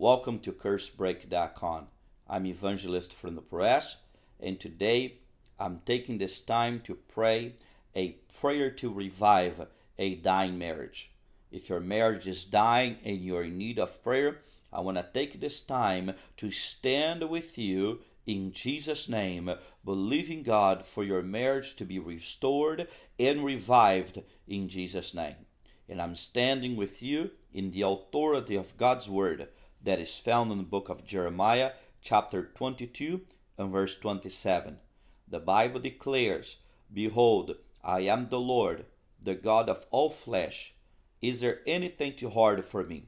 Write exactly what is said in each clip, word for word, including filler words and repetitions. Welcome to curse break dot com. I'm Evangelist Fernando Perez, and today I'm taking this time to pray a prayer to revive a dying marriage. If your marriage is dying and you're in need of prayer, I want to take this time to stand with you in Jesus' name, believing God for your marriage to be restored and revived in Jesus' name. And I'm standing with you in the authority of God's Word that is found in the book of Jeremiah, chapter twenty-two and verse twenty-seven. The Bible declares, "Behold, I am the Lord, the God of all flesh. Is there anything too hard for me?"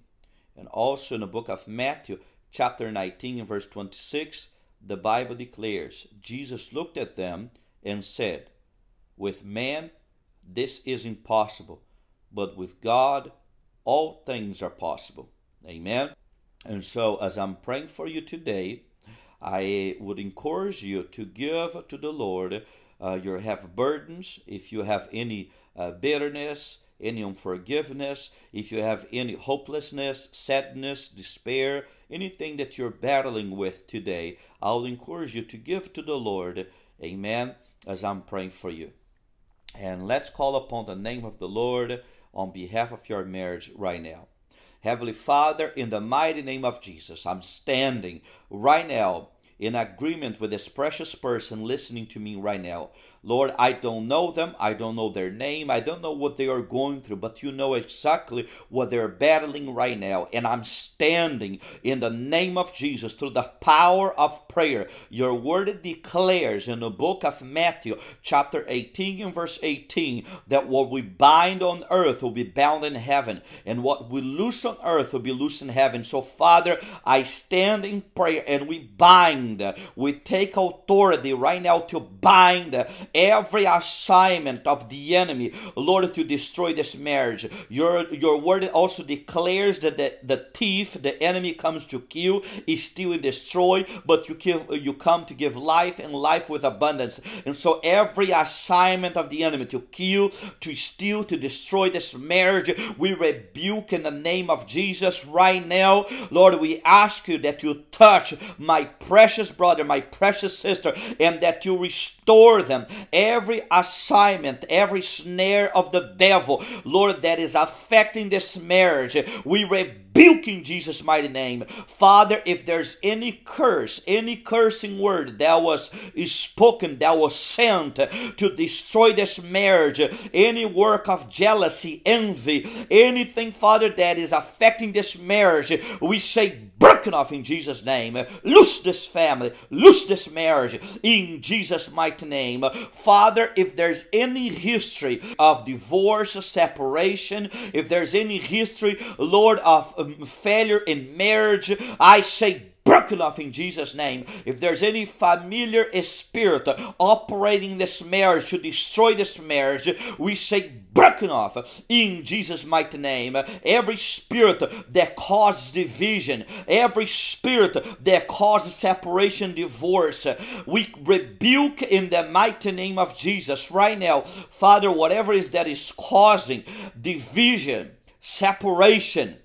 And also in the book of Matthew, chapter nineteen and verse twenty-six, the Bible declares, "Jesus looked at them and said, with man this is impossible, but with God all things are possible." Amen. And so, as I'm praying for you today, I would encourage you to give to the Lord uh, your have burdens. If you have any uh, bitterness, any unforgiveness, if you have any hopelessness, sadness, despair, anything that you're battling with today, I'll encourage you to give to the Lord, amen, as I'm praying for you. And let's call upon the name of the Lord on behalf of your marriage right now. Heavenly Father, in the mighty name of Jesus, I'm standing right now in agreement with this precious person listening to me right now. Lord, I don't know them. I don't know their name. I don't know what they are going through, but you know exactly what they're battling right now. And I'm standing in the name of Jesus through the power of prayer. Your word declares in the book of Matthew, chapter eighteen and verse eighteen, that what we bind on earth will be bound in heaven, and what we loose on earth will be loose in heaven. So, Father, I stand in prayer and we bind. We take authority right now to bind every assignment of the enemy, Lord, to destroy this marriage. Your, your word also declares that the, the thief, the enemy, comes to kill, steal, and destroy, but you, give, you come to give life, and life with abundance. And so every assignment of the enemy to kill, to steal, to destroy this marriage, we rebuke in the name of Jesus right now. Lord, we ask you that you touch my precious brother, my precious sister, and that you restore them. Every assignment, every snare of the devil, Lord, that is affecting this marriage, we rebuke. Rebuke in Jesus' mighty name. Father, if there's any curse, any cursing word that was spoken, that was sent to destroy this marriage, any work of jealousy, envy, anything, Father, that is affecting this marriage, we say, broken off in Jesus' name. Loose this family, loose this marriage in Jesus' mighty name. Father, if there's any history of divorce, separation, if there's any history, Lord, of failure in marriage, I say broken off in Jesus' name. If there's any familiar spirit operating this marriage to destroy this marriage, we say broken off in Jesus' mighty name. Every spirit that causes division, every spirit that causes separation, divorce, we rebuke in the mighty name of Jesus right now. Father, whatever it is that is causing division, separation,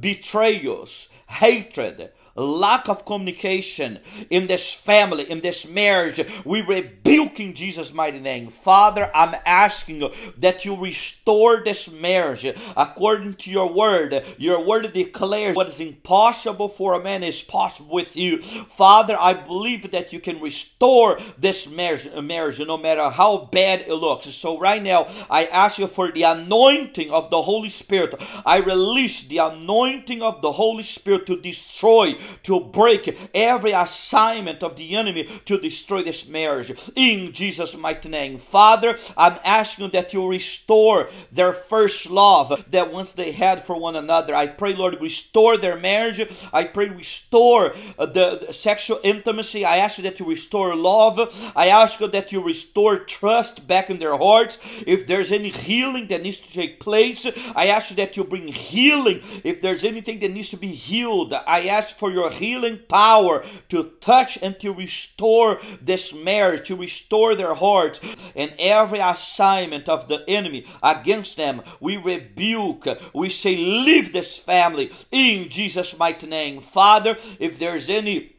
betrayals, hatred, lack of communication in this family, in this marriage, we rebuke in Jesus' mighty name. Father, I'm asking you that you restore this marriage according to your word. Your word declares what is impossible for a man is possible with you. Father, I believe that you can restore this marriage, marriage no matter how bad it looks. So right now, I ask you for the anointing of the Holy Spirit. I release the anointing of the Holy Spirit to destroy, to break every assignment of the enemy to destroy this marriage in Jesus' mighty name. Father, I'm asking that you restore their first love that once they had for one another. I pray, Lord, restore their marriage. I pray restore the, the sexual intimacy. I ask you that you restore love. I ask you that you restore trust back in their hearts. If there's any healing that needs to take place, I ask you that you bring healing. If there's anything that needs to be healed, I ask for your healing power to touch and to restore this marriage, to restore their hearts. And every assignment of the enemy against them, we rebuke. We say, leave this family in Jesus' mighty name. Father, if there's any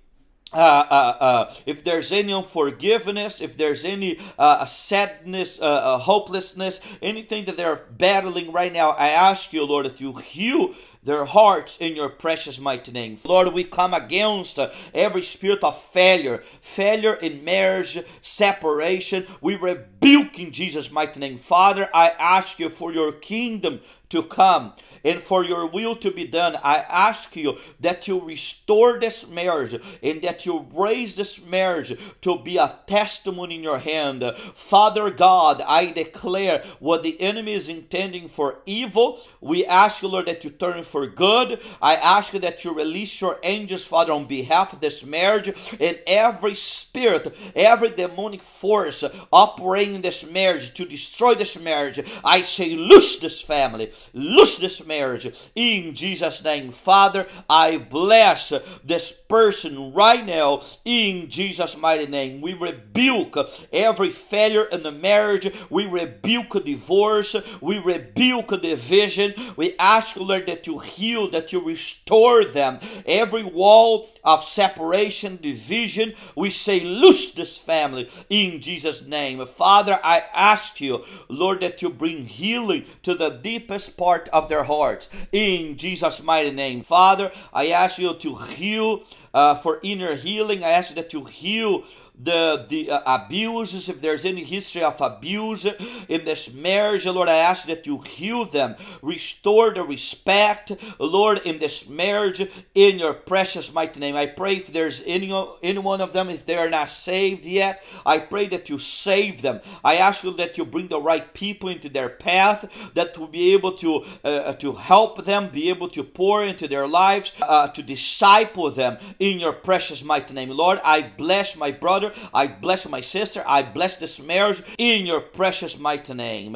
Uh, uh, uh, if there's any unforgiveness, if there's any uh, sadness, uh, uh, hopelessness, anything that they're battling right now, I ask you, Lord, that you heal their hearts in your precious mighty name. Lord, we come against every spirit of failure, failure in marriage, separation. We rebuke in Jesus' mighty name. Father, I ask you for your kingdom to come and for your will to be done. I ask you that you restore this marriage and that you raise this marriage to be a testimony in your hand. Father God, I declare what the enemy is intending for evil, we ask you, Lord, that you turn for good. I ask you that you release your angels, Father, on behalf of this marriage, and every spirit, every demonic force operating this marriage to destroy this marriage, I say, loose this family. Loose this marriage in Jesus' name. Father, I bless this person right now in Jesus' mighty name. We rebuke every failure in the marriage. We rebuke divorce. We rebuke division. We ask, Lord, that you heal, that you restore them. Every wall of separation, division, we say, loose this family in Jesus' name. Father, I ask you, Lord, that you bring healing to the deepest part of their hearts in Jesus' mighty name. Father, I ask you to heal uh, for inner healing. I ask you that you heal the the uh, abuses, if there's any history of abuse in this marriage. Lord, I ask that you heal them, restore the respect, Lord, in this marriage, in your precious mighty name. I pray if there's any any one of them, if they are not saved yet, I pray that you save them. I ask you that you bring the right people into their path, that will be able to uh, to help them, be able to pour into their lives, uh, to disciple them in your precious mighty name. Lord, I bless my brother, I bless my sister, I bless this marriage in your precious mighty name.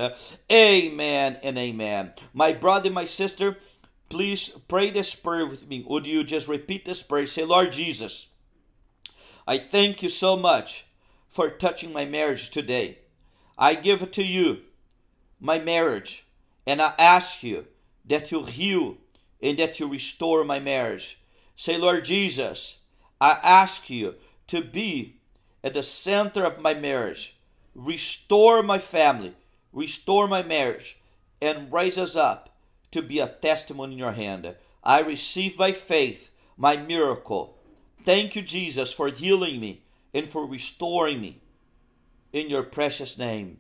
Amen and amen. My brother and my sister, please pray this prayer with me. Would you just repeat this prayer? Say, Lord Jesus, I thank you so much for touching my marriage today. I give it to you, my marriage, and I ask you that you heal and that you restore my marriage. Say, Lord Jesus, I ask you to be at the center of my marriage. Restore my family. Restore my marriage. And raise us up to be a testimony in your hand. I receive by faith my miracle. Thank you, Jesus, for healing me and for restoring me. In your precious name.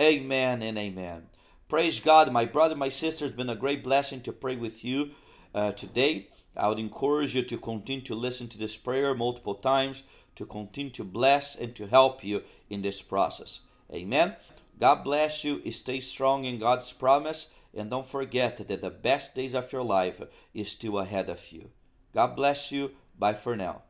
Amen and amen. Praise God, my brother, my sister. It's been a great blessing to pray with you uh, today. I would encourage you to continue to listen to this prayer multiple times, to continue to bless and to help you in this process. Amen. God bless you. Stay strong in God's promise. And don't forget that the best days of your life is still ahead of you. God bless you. Bye for now.